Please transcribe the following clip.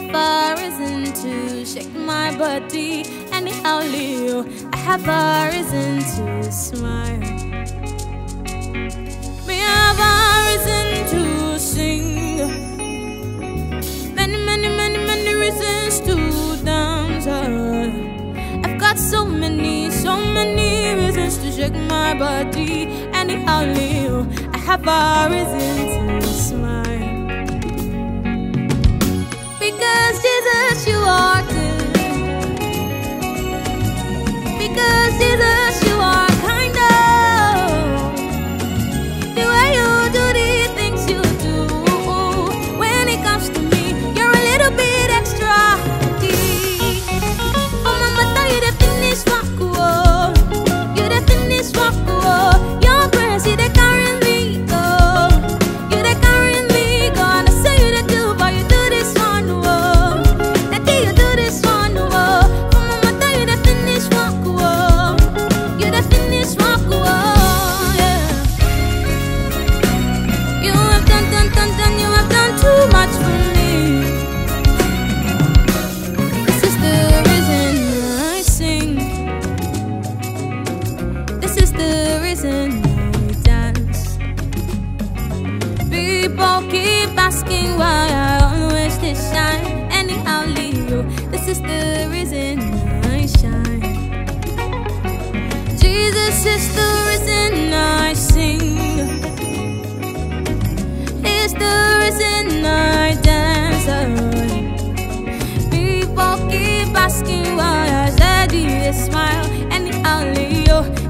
have a reason to shake my body and how you. I have a reason to smile. Me have a reason to sing. Many, many, many, many reasons to dance. I've got so many, so many reasons to shake my body and how you. I have a reason to smile. Because Jesus, you are good. Because Jesus, you are kind of. The way you do the things you do. When it comes to me, you're a little bit extra key. Oh, Mama, you the finish walk, oh. You the finish walk, oh. Your grace, you the carrying me, oh. You the carrying me, God. I say you the do, but you do this one, oh. Asking why I always this shine, anyhow, Leo. This is the reason I shine. Jesus is the reason I sing. He's the reason I dance. People keep asking why I shed a smile, anyhow, Leo.